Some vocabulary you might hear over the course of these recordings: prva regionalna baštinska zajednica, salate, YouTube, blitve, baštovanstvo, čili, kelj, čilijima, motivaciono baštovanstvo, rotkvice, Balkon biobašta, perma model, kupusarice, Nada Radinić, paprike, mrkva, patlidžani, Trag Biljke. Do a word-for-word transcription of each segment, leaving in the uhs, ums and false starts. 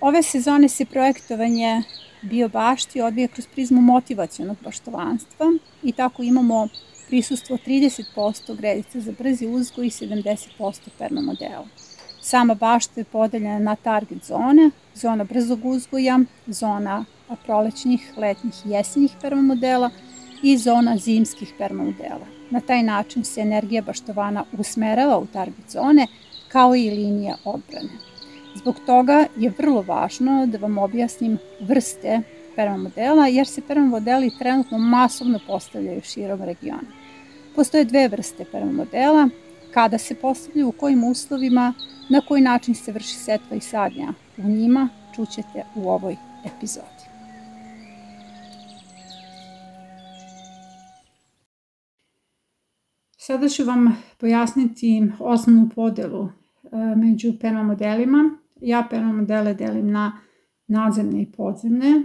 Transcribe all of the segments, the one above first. Ove sezone se projektovanje biobašti odvija kroz prizmu motivacionog baštovanstva i tako imamo prisustvo trideset posto gredica za brzi uzgoj i sedamdeset posto perma modela. Sama bašta je podeljena na target zone, zona brzog uzgoja, zona prolećnih, letnjih i jesenjih perma modela i zona zimskih perma modela. Na taj način se energija baštovana usmerava u target zone kao i linija odbrane. Zbog toga je vrlo važno da vam objasnim vrste perma modela, jer se perma modeli trenutno masovno postavljaju širom regiona. Postoje dve vrste perma modela, kada se postavljaju, u kojim uslovima, na koji način se vrši setva i sadnja. U njima čućete u ovoj epizodi. Sada ću vam pojasniti osnovnu podelu među perma modelima. Ja perma modele delim na nadzemne i podzemne.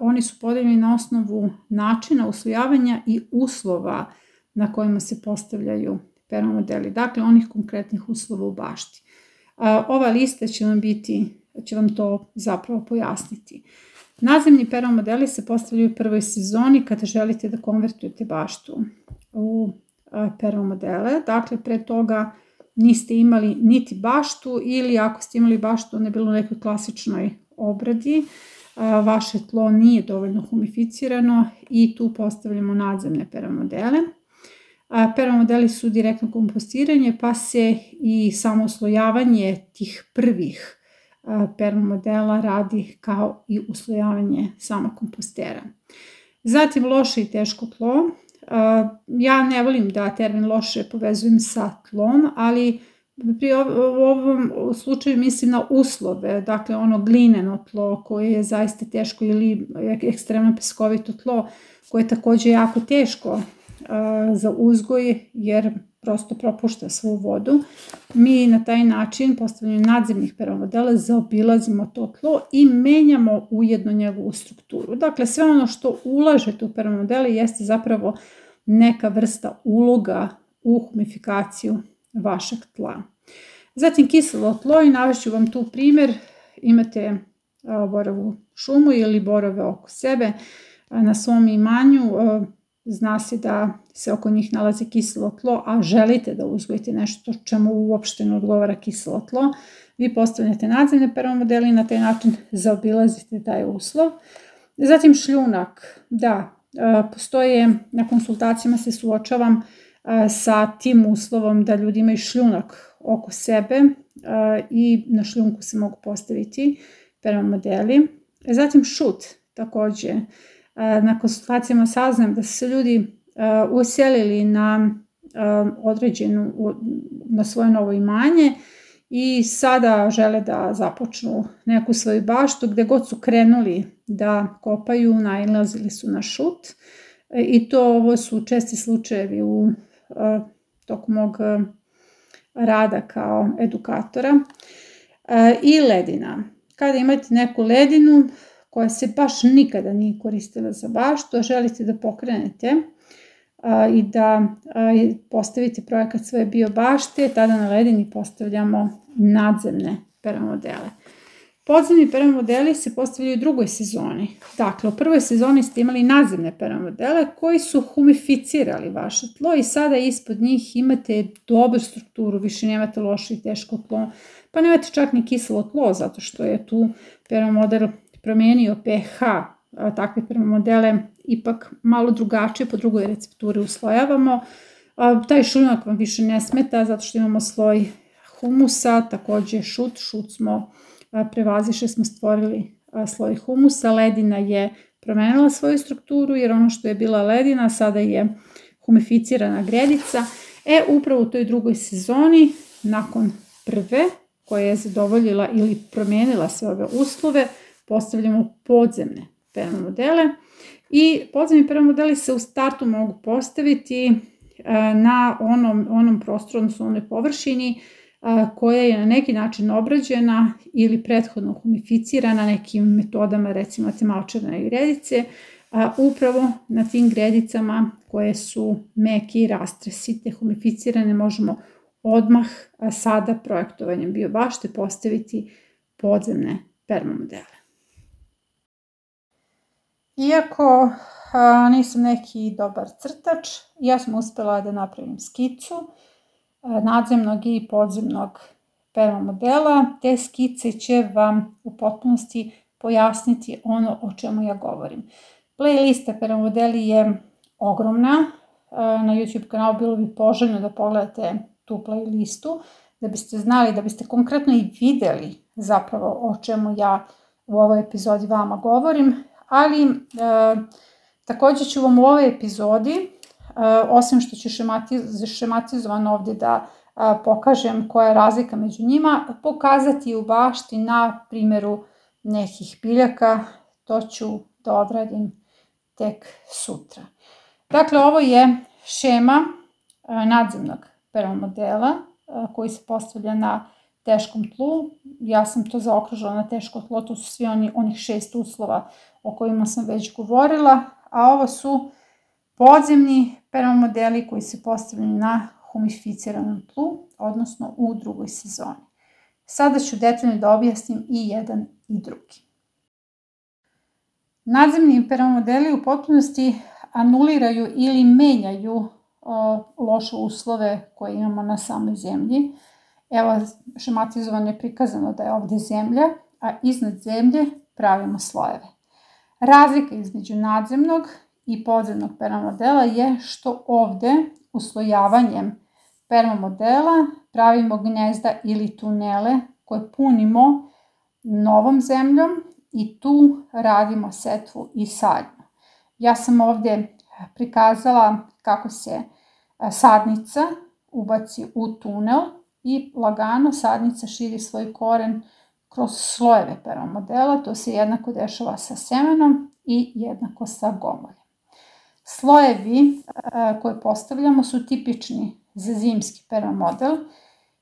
Oni su podeljeni na osnovu načina usvojavanja i uslova na kojima se postavljaju perma modeli, dakle onih konkretnih uslova u bašti. Ova lista će vam biti, će vam to zapravo pojasniti. Nadzemni perma modeli se postavljaju u prvoj sezoni kada želite da konvertujete baštu u perma modele, dakle pre toga niste imali niti baštu ili ako ste imali baštu ne bilo u nekoj klasičnoj obradi, vaše tlo nije dovoljno humificirano i tu postavljamo nadzemne perma modele. Perma modeli su direktno kompostiranje pa se i samo uslojavanje tih prvih perma modela radi kao i uslojavanje samog kompostera. Zatim loše i teško tlo. Ja ne volim da termin loše povezujem sa tlom, ali u ovom slučaju mislim na uslove, dakle ono glineno tlo koje je zaista teško ili ekstremno peskovito tlo koje je također jako teško za uzgoj jer prosto propušta svu vodu. Mi na taj način postavljanjem nadzemnih perma modela zaobilazimo to tlo i menjamo ujedno njegovu strukturu. Dakle, sve ono što ulažete u perma modele jeste zapravo neka vrsta uloga u humifikaciju vašeg tla. Zatim kiselo tlo i navešću vam tu primjer. Imate borovu šumu ili borove oko sebe na svom imanju. Zna se da se oko njih nalazi kiselo tlo, a želite da uzgojite nešto čemu uopšte ne odgovara kiselo tlo, vi postavljate nadzemne perma modele i na taj način zaobilazite taj uslov. Zatim šljunak, da, postoje, na konsultacijama se suočavam sa tim uslovom da ljudi imaju šljunak oko sebe i na šljunku se mogu postaviti perma modeli. Zatim šut također. Na konsultacijama saznam da su se ljudi uselili na određenu, na svoje novo imanje i sada žele da započnu neku svoju baštu. Gde god su krenuli da kopaju, nailazili su na šut i to ovo su česti slučajevi u toku mog rada kao edukatora. I ledina. Kada imate neku ledinu koja se baš nikada nije koristila za baštu, a želite da pokrenete a, i da a, postavite projekat svoje biobašte, tada na ledini postavljamo nadzemne perma modele. Podzemni perma modeli se postavljaju u drugoj sezoni. Dakle, u prvoj sezoni ste imali nadzemne perma modele koji su humificirali vaše tlo i sada ispod njih imate dobru strukturu, više nemate loše i teško tlo, pa nemate čak ni kiselo tlo, zato što je tu perma model promijenio pH, takve perma modele ipak malo drugačije, po drugoj recepturi uslojavamo. Taj šljunak vam više ne smeta zato što imamo sloj humusa, također šut, šut smo prevazišli, smo stvorili sloj humusa, ledina je promijenila svoju strukturu jer ono što je bila ledina sada je humificirana gredica. E, upravo u toj drugoj sezoni, nakon prve koja je zadovoljila ili promijenila sve ove uslove, postavljamo podzemne perma modele i podzemni perma modeli se u startu mogu postaviti na onom, onom prostoru, odnosno onoj površini koja je na neki način obrađena ili prethodno humificirana nekim metodama, recimo imate malčevne gredice, upravo na tim gredicama koje su meki i rastresite, humificirane, možemo odmah sada projektovanjem biobašte postaviti podzemne perma modele. Iako a, nisam neki dobar crtač, ja sam uspjela da napravim skicu nadzemnog i podzemnog perma modela. Te skice će vam u potpunosti pojasniti ono o čemu ja govorim. Playlista perma modeli je ogromna. Na YouTube kanalu bilo bi poželjno da pogledate tu playlistu, da biste znali, da biste konkretno i vidjeli zapravo o čemu ja u ovoj epizodi vama govorim. Ali e, također ću vam u ovoj epizodi, e, osim što ću šematiz, šematizovano ovdje da a, pokažem koja je razlika među njima, pokazati u bašti na primjeru nekih biljaka. To ću da odradim tek sutra. Dakle, ovo je šema a, nadzemnog perma modela a, koji se postavlja na teškom tlu. Ja sam to zaokružila na teško tlo, to su svi oni, onih šest uslova o kojima sam već govorila, a ovo su podzemni perma modeli koji se postavljaju na humificiranom tlu, odnosno u drugoj sezoni. Sada ću detaljno da objasnim i jedan i drugi. Nadzemni perma modeli u potpunosti anuliraju ili menjaju o, loše uslove koje imamo na samoj zemlji. Evo, šematizovano je prikazano da je ovdje zemlja, a iznad zemlje pravimo slojeve. Razlika između nadzemnog i podzemnog perma modela je što ovdje uslojavanjem perma modela pravimo gnezda ili tunele koje punimo novom zemljom i tu radimo setvu i sadnju. Ja sam ovdje prikazala kako se sadnica ubaci u tunel i lagano sadnica širi svoj koren kroz slojeve perma modela. To se jednako dešava sa semenom i jednako sa gomoljem. Slojevi a, koje postavljamo su tipični za zimski perma model.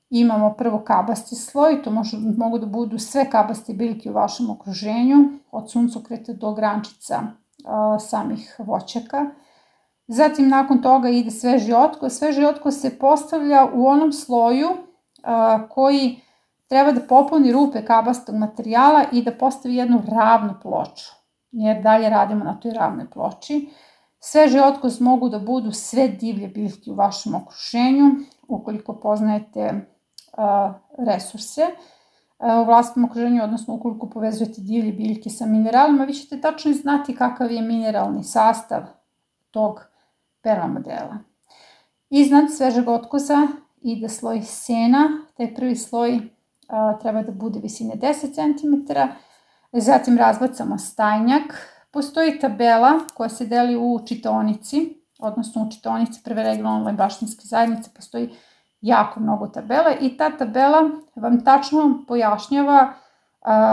Imamo prvo kabasti sloj, to možu, mogu da budu sve kabaste biljke u vašem okruženju, od suncokreta do grančica a, samih voćaka. Zatim nakon toga ide sveži otko. Sveži otko se postavlja u onom sloju a, koji treba da popuni rupe kabastog materijala i da postavi jednu ravnu ploču, jer dalje radimo na toj ravnoj ploči. Sveži otkoz mogu da budu sve divlje biljke u vašem okruženju, ukoliko poznajete a, resurse a, u vlastnom okruženju, odnosno ukoliko povezujete divlje biljke sa mineralima, vi ćete tačno znati kakav je mineralni sastav tog perma modela. Iznad svežeg otkoza ide sloj sena, taj prvi sloj treba da bude visine deset centimetara, zatim razbacamo stajnjak. Postoji tabela koja se deli u čitaonici, odnosno u čitaonici Prve regionalne baštinske zajednice postoji jako mnogo tabela i ta tabela vam tačno pojašnjava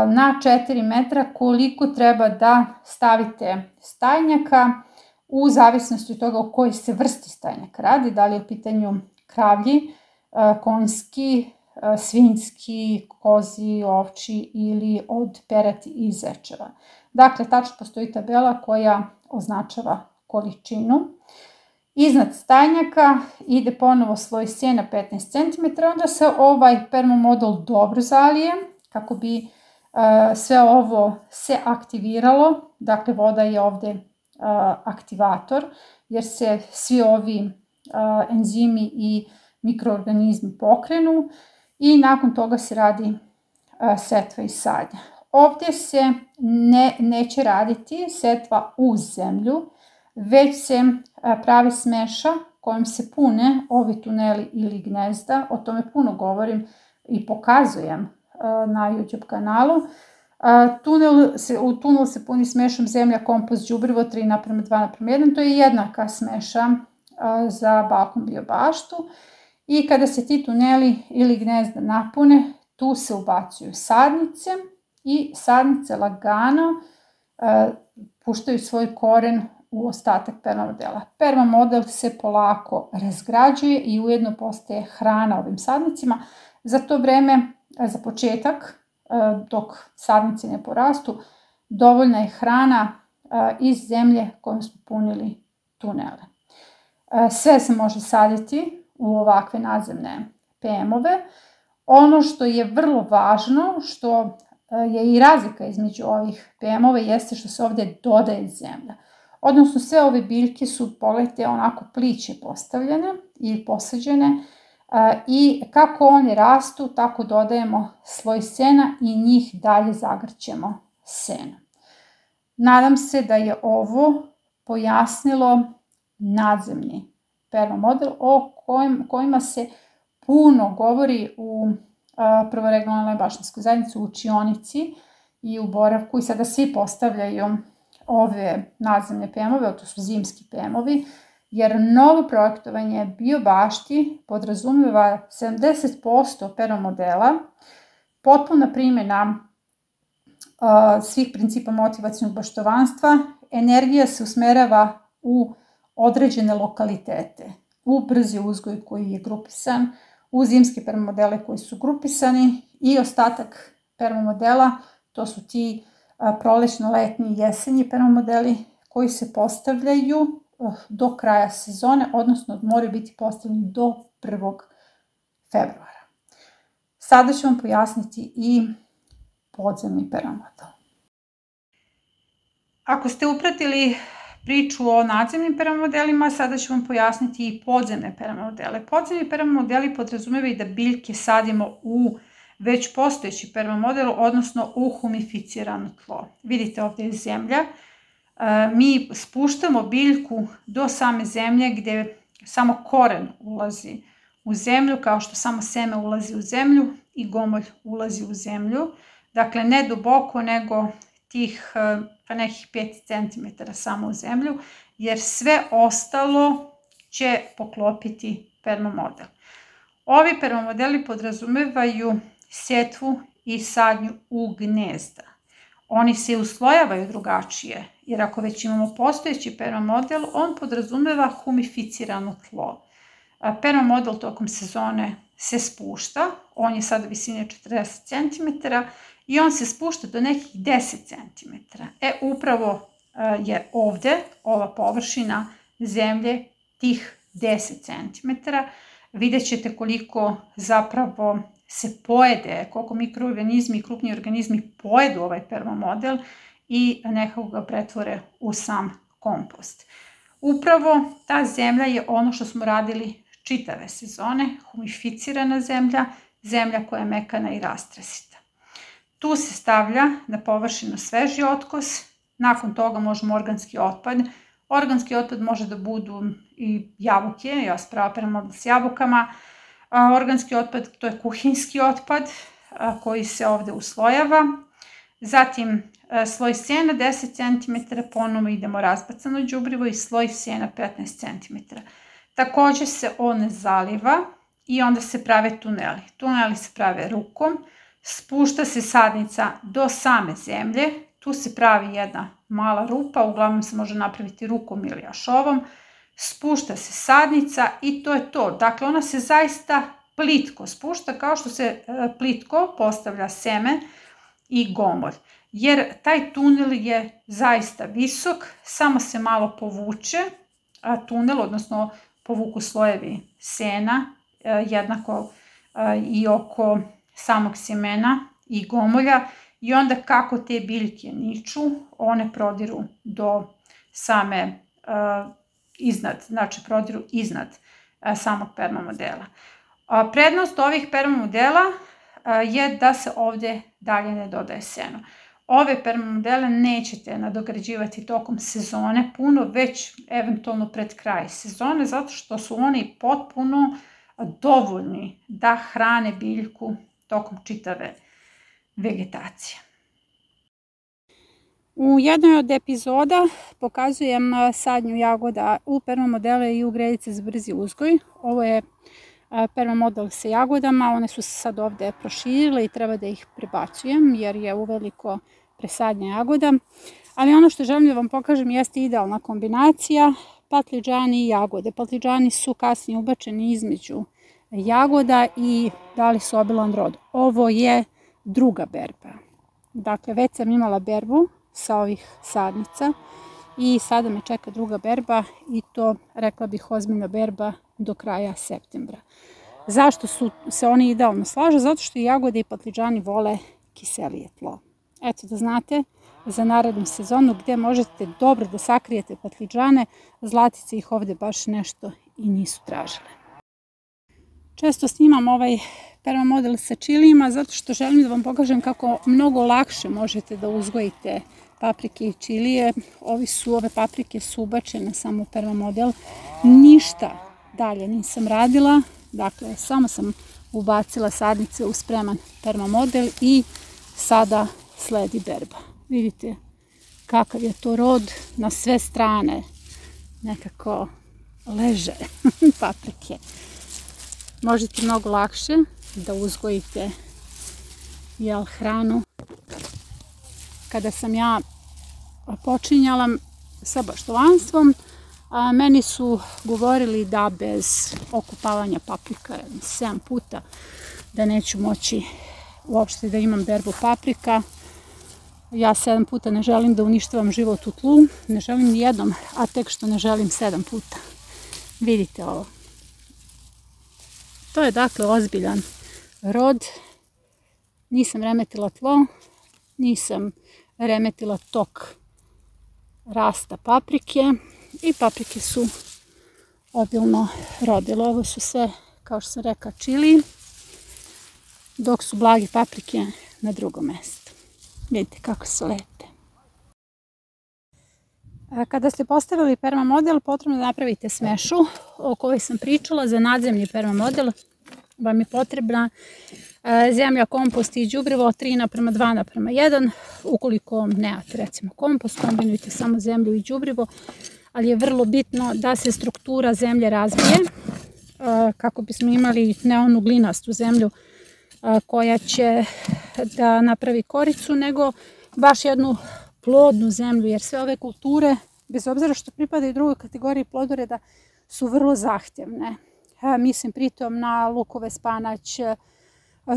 na četiri metra koliko treba da stavite stajnjaka u zavisnosti od toga o kojoj se vrsti stajnjak radi, da li je u pitanju kravlji, konjski, svinjski, kozi, ovči ili od peradi i zečeva. Dakle, tačno postoji tabela koja označava količinu. Iznad stajnjaka ide ponovo sloj sjena petnaest centimetara, onda se ovaj perma model dobro zalije kako bi e, sve ovo se aktiviralo. Dakle, voda je ovdje e, aktivator jer se svi ovi e, enzimi i mikroorganizmi pokrenu. I nakon toga se radi a, setva i sadnja. Ovdje se ne, neće raditi setva u zemlju, već se a, pravi smeša kojom se pune ovi tuneli ili gnezda. O tome puno govorim i pokazujem a, na YouTube kanalu. A, tunel se, u tunel se puni smešom zemlja, kompost, đubrivo tri naprema dva naprema jedan. To je jednaka smeša a, za balkon biobaštu. I kada se ti tuneli ili gnezda napune, tu se ubacuju sadnice i sadnice lagano e, puštaju svoj koren u ostatak perma modela. Perma model se polako razgrađuje i ujedno postaje hrana ovim sadnicima. Za to vreme, za početak, e, dok sadnice ne porastu, dovoljna je hrana e, iz zemlje kojom smo punili tunele. E, sve se može saditi u ovakve nadzemne P M-ove. Ono što je vrlo važno, što je i razlika između ovih pemova jeste što se ovdje dodaje zemlja. Odnosno sve ove biljke su, pogledajte, onako pliće postavljene ili posađene i kako one rastu, tako dodajemo sloj sena i njih dalje zagrćemo sena. Nadam se da je ovo pojasnilo nadzemni perma model o kojima se puno govori u Prvoj regionalnoj baštinskoj zajednici, u učionici i u boravku, i sada svi postavljaju ove nadzemne pemove, to su zimski pemovi, jer novo projektovanje biobašti podrazumijeva sedamdeset posto perma modela, potpuna primjena svih principa motivacionog baštovanstva, energija se usmerava u određene lokalitete, u brzi uzgoj koji je grupisan, u zimske permamodele koji su grupisani i ostatak permamodela, to su ti prolećno-letnji i jesenji permamodeli koji se postavljaju do kraja sezone, odnosno moraju biti postavljeni do prvog februara. Sada ću vam pojasniti i podzemni permamodel. Ako ste upratili priču o nadzemnim permamodelima, sada ću vam pojasniti i podzemne permamodele. Podzemni permamodeli podrazumevaju da biljke sadimo u već postojeći permamodelu, odnosno u humificirano tlo. Vidite, ovdje je zemlja. Mi spuštamo biljku do same zemlje gdje samo koren ulazi u zemlju, kao što samo seme ulazi u zemlju i gomolj ulazi u zemlju. Dakle, ne duboko, nego tih pa nekih pet centimetara samo u zemlju, jer sve ostalo će poklopiti permamodel. Ovi permamodeli podrazumevaju sjetvu i sadnju u gnezda. Oni se uslojavaju drugačije, jer ako već imamo postojeći permamodel, on podrazumeva humificirano tlo. Permamodel tokom sezone se spušta, on je sada visine četrdeset centimetara, i on se spušta do nekih deset centimetara. E, upravo je ovdje ova površina zemlje tih deset centimetara. Vidjet ćete koliko zapravo se pojede, koliko mikroorganizmi i krupni organizmi pojedu ovaj permamodel i nekako ga pretvore u sam kompost. Upravo ta zemlja je ono što smo radili čitave sezone, humificirana zemlja, zemlja koja je mekana i rastresita. Tu se stavlja na površinu sveži otkos, nakon toga možemo organski otpad. Organski otpad može da budu i jabuke, ja sam pravila permamodel s jabukama. Organski otpad, to je kuhinski otpad koji se ovdje uslojava. Zatim sloj sena deset centimetara, ponovno idemo razbacano đubrivo i sloj sena petnaest centimetara. Također se on zaliva i onda se prave tuneli. Tuneli se prave rukom. Spušta se sadnica do same zemlje, tu se pravi jedna mala rupa, uglavnom se može napraviti rukom ili jašovom. Spušta se sadnica i to je to. Dakle, ona se zaista plitko spušta, kao što se plitko postavlja seme i gomolj. Jer taj tunel je zaista visok, samo se malo povuče tunel, odnosno povuku slojevi sena, jednako i oko samog sjemena i gomolja, i onda kako te biljke niču, one prodiru do same iznad, znači prodiru iznad samog permamodela. Prednost ovih permamodela je da se ovdje dalje ne dodaje seno. Ove permamodele nećete nadograđivati tokom sezone puno, već eventualno pred kraj sezone, zato što su oni potpuno dovoljni da hrane biljku tokom čitave vegetacije. U jednoj od epizoda pokazujem sadnju jagoda u permamodele i u gredice za brzi uzgoj. Ovo je permamodel sa jagodama, one su se sad ovdje proširile i treba da ih prebacujem jer je uveliko presadnja jagoda. Ali ono što želim da vam pokažem jeste idealna kombinacija patlidžani i jagode. Patlidžani su kasnije ubačeni između jagoda i dali su obilan rod. Ovo je druga berba. Dakle, već sam imala berbu sa ovih sadnica i sada me čeka druga berba, i to, rekla bih, ozbiljna berba do kraja septembra. Zašto su se oni idealno slažu? Zato što i jagode i patlidžani vole kiselije tlo. Eto, da znate za narednu sezonu gde možete dobro da sakrijete patlidžane, zlatice ih ovde baš nešto i nisu tražile. Često snimam ovaj perma model sa čilijima zato što želim da vam pokažem kako mnogo lakše možete da uzgojite paprike i čilije. Ovi su, ove paprike su ubačene samo u perma model. Ništa dalje nisam radila. Dakle, samo sam ubacila sadnice u spreman perma model i sada sledi berba. Vidite kakav je to rod, na sve strane nekako leže paprike. Možete mnogo lakše da uzgojite jel hranu. Kada sam ja počinjala sa baštovanstvom, a meni su govorili da bez okupavanja paprika sedam puta da neću moći uopšte da imam berbu paprika. Ja sedam puta ne želim da uništavam život u tlu, ne želim ni jednom, a tek što ne želim sedam puta. Vidite ovo. To je dakle ozbiljan rod. Nisam remetila tlo, nisam remetila tok rasta paprike i paprike su obilno rodile. Ovo su sve, kao što sam rekla, čili, dok su blagi paprike na drugom mestu. Vidite kako su lepe. Kada ste postavili perma model, potrebno je da napravite smešu o kojoj sam pričala. Za nadzemni perma model vam je potrebna zemlja, kompost i đubrivo tri naprema dva naprema jedan. Ukoliko nemate recimo kompost, kombinujte samo zemlju i đubrivo, ali je vrlo bitno da se struktura zemlje razvije kako bismo imali ne onu glinastu zemlju koja će da napravi koricu, nego baš jednu plodnu zemlju, jer sve ove kulture, bez obzira što pripadaju drugoj kategoriji plodoreda, su vrlo zahtjevne. Mislim pritom na lukove, spanać,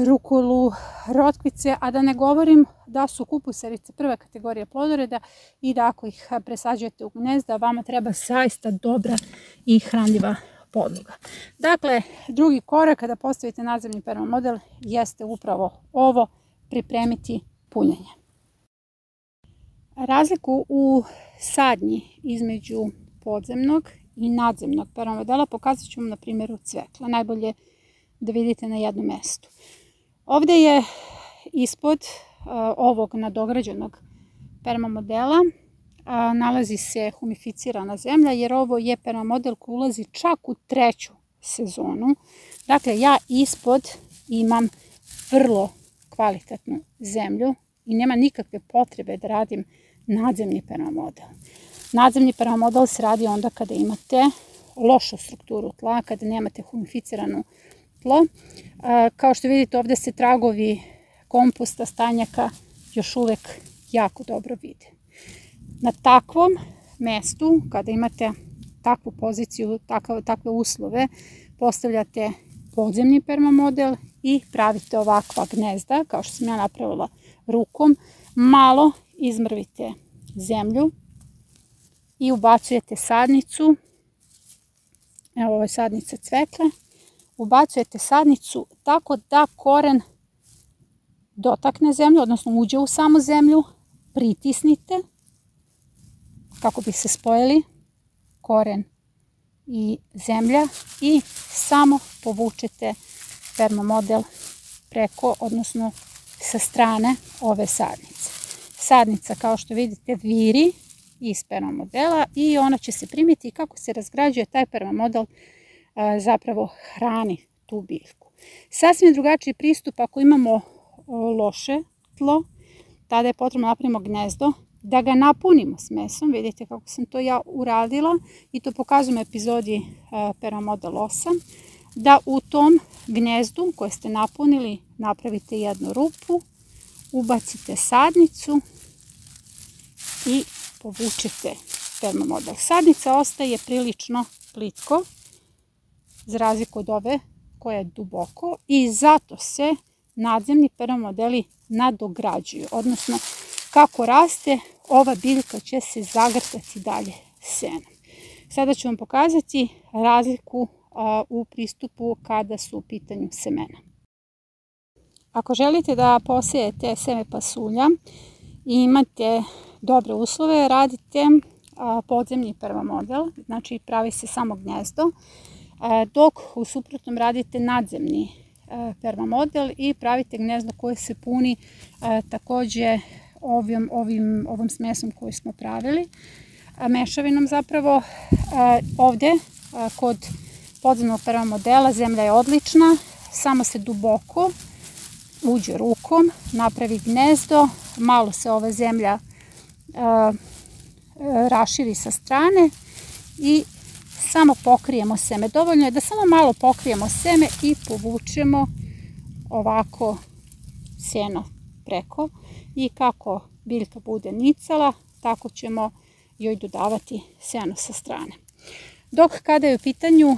rukulu, rotkvice, a da ne govorim da su kupusarice prva kategorija plodoreda i da ako ih presađujete u gnezda, vama treba zaista dobra i hranljiva podloga. Dakle, drugi korak kada postavite nadzemni perma model jeste upravo ovo, pripremiti punjenje. Razliku u sadnji između podzemnog i nadzemnog perma modela pokazat ću vam na primjeru cvekla. Najbolje da vidite na jednom mestu. Ovde je ispod ovog nadograđenog perma modela nalazi se humificirana zemlja, jer ovo je perma model koji ulazi čak u treću sezonu. Dakle, ja ispod imam vrlo kvalitetnu zemlju i nema nikakve potrebe da radim nadzemni perma model. Nadzemni perma model se radi onda kada imate lošu strukturu tla, kada nemate humificirano tlo. Kao što vidite, ovde se tragovi komposta, stanjaka još uvek jako dobro vide. Na takvom mestu, kada imate takvu poziciju, takve uslove, postavljate podzemni perma model i pravite ovakva gnezda, kao što sam ja napravila rukom. Malo izmrvite zemlju i ubacujete sadnicu. Evo, ovo je sadnica cvekle. Ubacujete sadnicu tako da koren dotakne zemlju, odnosno uđe u samu zemlju. Pritisnite kako bi se spojili koren i zemlja i samo povučete perma model preko, odnosno sa strane ove sadnice. Sadnica, kao što vidite, viri iz perma modela i ona će se primiti i kako se razgrađuje taj perma model zapravo hrani tu biljku. Sasvim drugačiji pristup ako imamo loše tlo, tada je potrebno napravimo gnezdo, da ga napunimo s mesom. Vidite kako sam to ja uradila i to pokazujem u epizodi perma model osam. Da u tom gnezdu koje ste napunili napravite jednu rupu, ubacite sadnicu i povučete perma model. Sadnica ostaje prilično plitko, za razliku od ove koja je duboko, i zato se nadzemni perma modeli nadograđuju, odnosno kako raste, ova biljka će se zagrtati dalje senom. Sada ću vam pokazati razliku u pristupu kada su u pitanju semena. Ako želite da posijete seme pasulja i imate dobre uslove, radite podzemni perma model, znači pravi se samo gnezdo, dok u suprotnom radite nadzemni perma model i pravite gnezdo koje se puni takođe ovim, ovim, ovom smesom koju smo pravili, mešavinom zapravo. Ovde kod podzemnog perma modela zemlja je odlična, samo se duboko uđe rukom, napravi gnezdo, malo se ova zemlja raširi sa strane i samo pokrijemo seme. Dovoljno je da samo malo pokrijemo seme i povučemo ovako seno preko i kako biljka bude nicala, tako ćemo joj dodavati seno sa strane. Dok kada je u pitanju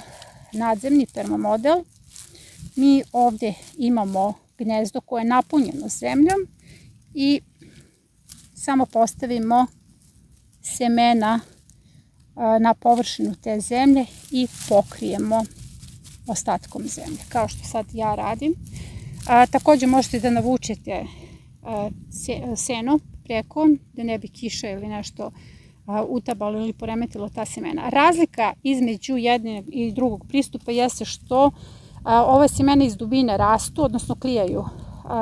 nadzemni perma model, mi ovdje imamo gnezdo koje je napunjeno zemljom i samo postavimo semena na površinu te zemlje i pokrijemo ostatkom zemlje, kao što sad ja radim. Također možete da navučete seno preko, da ne bi kiša ili nešto utabalo ili poremetilo ta semena. Razlika između jednog i drugog pristupa jeste što ove semena iz dubine rastu, odnosno klijaju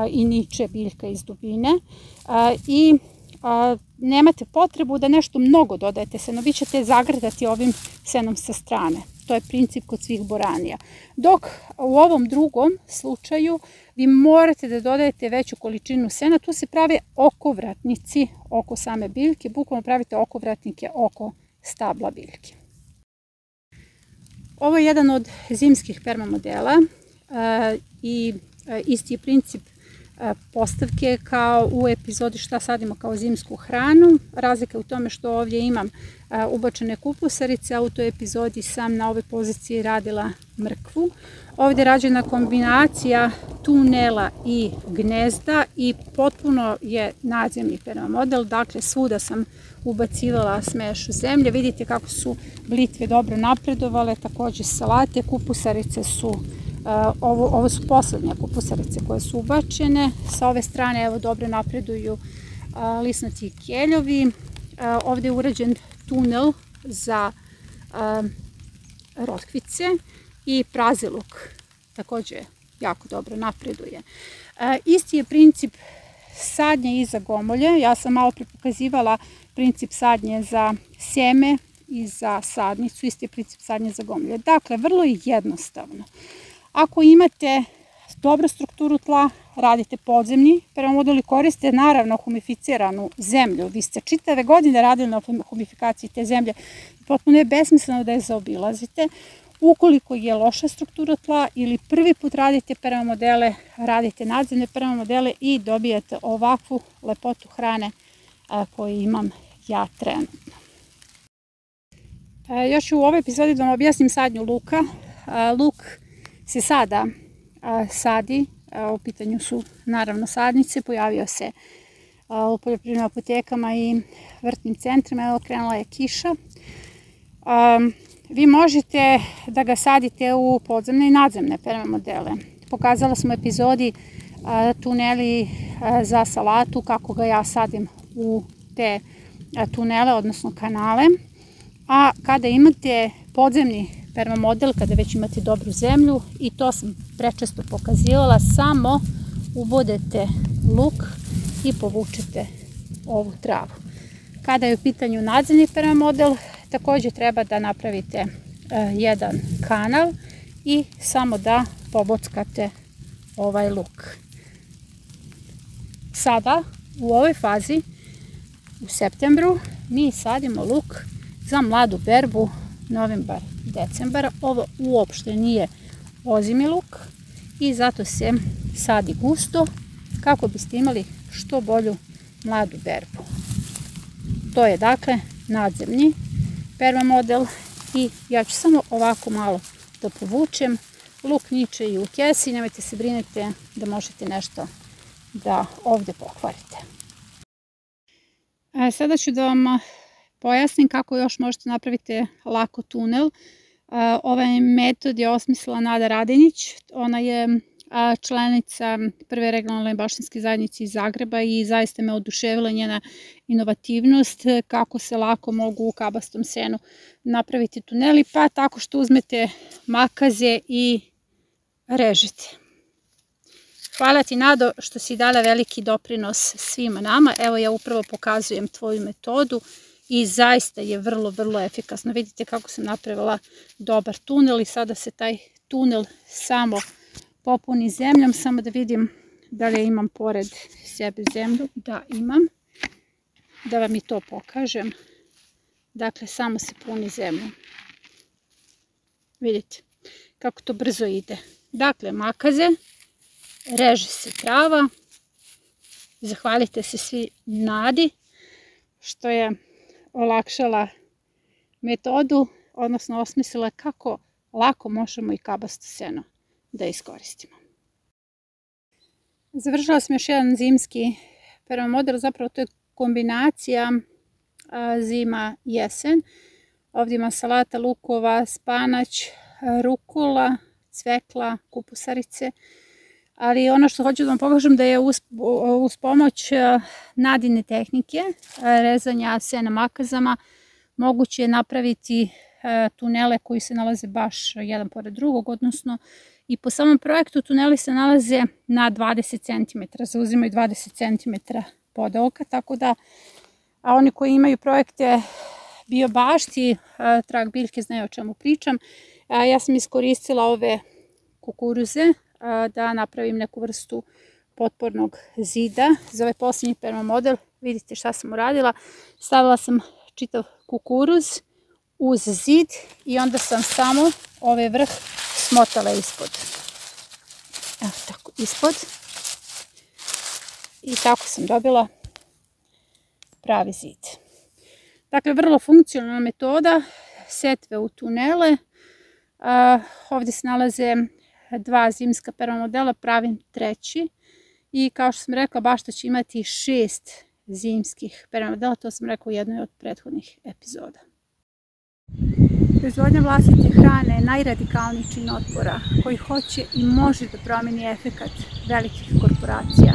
i niče biljka iz dubine i nemate potrebu da nešto mnogo dodajete seno, vi ćete zagradati ovim senom sa strane. To je princip kod svih boranija. Dok u ovom drugom slučaju vi morate da dodajete veću količinu sena, tu se prave okovratnici oko same biljke, bukvalno pravite okovratnike oko stabla biljke. Ovo je jedan od zimskih perma modela i isti je princip postavke kao u epizodi šta sadimo kao zimsku hranu. Razlika je u tome što ovdje imam ubačene kupusarice, a u toj epizodi sam na ovoj poziciji radila mrkvu. Ovdje je rađena kombinacija tunela i gnezda i potpuno je nadzemni perma model, dakle svuda sam ubacivala smeš zemlje. Vidite kako su blitve dobro napredovale, također salate, kupusarice su Ovo, ovo su poslednje kupusarice koje su ubačene. Sa ove strane evo, dobro napreduju a, lisnati keljovi. A, ovdje je urađen tunel za a, rotkvice i praziluk također jako dobro napreduje. A, isti je princip sadnje i za gomolje. Ja sam malo pre pokazivala princip sadnje za sjeme i za sadnicu. Isti je princip sadnje za gomolje. Dakle, vrlo je jednostavno. Ako imate dobru strukturu tla, radite podzemni perma model i koriste naravno humificiranu zemlju. Vi ste čitave godine radili na humifikaciji te zemlje. Potpuno je besmisleno da je zaobilazite. Ukoliko je loša struktura tla ili prvi put radite perma modele, radite nadzemne perma modele i dobijete ovakvu lepotu hrane koju imam ja trenutno. Još ću u ovoj epizodi da vam objasnim sadnju luka. Luk se sada sadi, u pitanju su naravno sadnice, pojavio se u poljoprivrednim apotekama i vrtnim centrima, evo krenula je kiša. Vi možete da ga sadite u podzemne i nadzemne perma modele. Pokazala sam u epizodi tuneli za salatu, kako ga ja sadim u te tunele, odnosno kanale. A kada imate podzemni perma model, kada već imate dobru zemlju, i to sam prečesto pokazivala, samo ubodete luk i povučete ovu travu. Kada je u pitanju nadzemni perma model, također treba da napravite jedan kanal i samo da pobockate ovaj luk. Sada u ovoj fazi, u septembru, mi sadimo luk za mladu berbu, novembar, decembar. Ovo uopšte nije ozimi luk i zato se sadi gusto kako biste imali što bolju mladu berbu. To je dakle nadzemni perma model i ja ću samo ovako malo da povučem. Luk niče i u kesi, nemojte se brinete da možete nešto da ovdje pokvarite. E, sada ću da vam pojasnim kako još možete napraviti lako tunel. Ovaj metod je osmislila Nada Radinić. Ona je članica Prve regionalne baštinske zajednice iz Zagreba i zaista me oduševila njena inovativnost, kako se lako mogu u kabastom senu napraviti tuneli, pa tako što uzmete makaze i režete. Hvala ti, Nado, što si dala veliki doprinos svima nama. Evo, ja upravo pokazujem tvoju metodu i zaista je vrlo, vrlo efikasno. Vidite kako sam napravila dobar tunel i sada se taj tunel samo popuni zemljom. Samo da vidim da li imam pored sebe zemlju. Da, imam. Da vam i to pokažem. Dakle, samo se puni zemljom. Vidite kako to brzo ide. Dakle, makaze. Reže se trava. Zahvalite se svi Nadi što je olakšala metodu, odnosno osmislila kako lako možemo i kabasto seno da iskoristimo. Završila sam još jedan zimski perma model, zapravo to je kombinacija zima i jesen. Ovdje ima salata, lukova, spanać, rukula, cvekla, kupusarice. Ali ono što hoću da vam pokažem da je uz, uz pomoć Nadine tehnike rezanja sena makazama moguće je napraviti tunele koji se nalaze baš jedan pored drugog, odnosno i po samom projektu tuneli se nalaze na dvadeset centimetara, zauzimaju dvadeset centimetara podoka, tako da a oni koji imaju projekte biobašti, Trag Biljke, znaju o čemu pričam. Ja sam iskoristila ove kukuruze da napravim neku vrstu potpornog zida. Za ovaj posljednji perma model vidite šta sam uradila. Stavila sam čitav kukuruz uz zid i onda sam samo ovaj vrh smotala ispod. Evo tako, ispod. I tako sam dobila pravi zid. Dakle, vrlo funkcionalna metoda setve u tunele. A, ovdje se nalaze dva zimska perma modela, pravim treći i kao što sam rekla, bašta će imati šest zimskih perma modela, to sam rekla u jednoj od prethodnih epizoda. Proizvodnja vlastite hrane je najradikalniji čin otpora koji hoće i može da promeni efekat velikih korporacija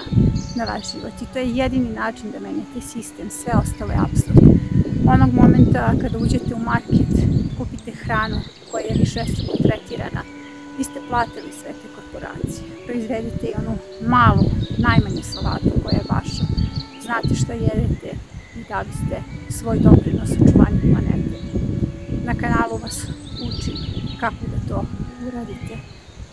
na vaš život i to je jedini način da menjate sistem, sve ostalo je apsurd. Onog momenta kada uđete u market, kupite hranu koja je višestruko tretirana, vi ste platili sve te korporacije. Proizvedite i onu malu, najmanju salatu koja je vaša. Znate šta jedete i dali ste svoj doprinos očuvanju planete. Na kanalu vas uči kako da to uradite,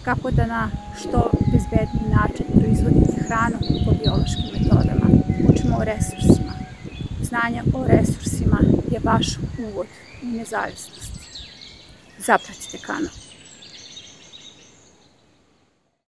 kako da na što bezbedniji način proizvodite hranu po biološkim metodama. Učimo o resursima. Znanje o resursima je vaš uvod u nezavisnost. Zapratite kanal.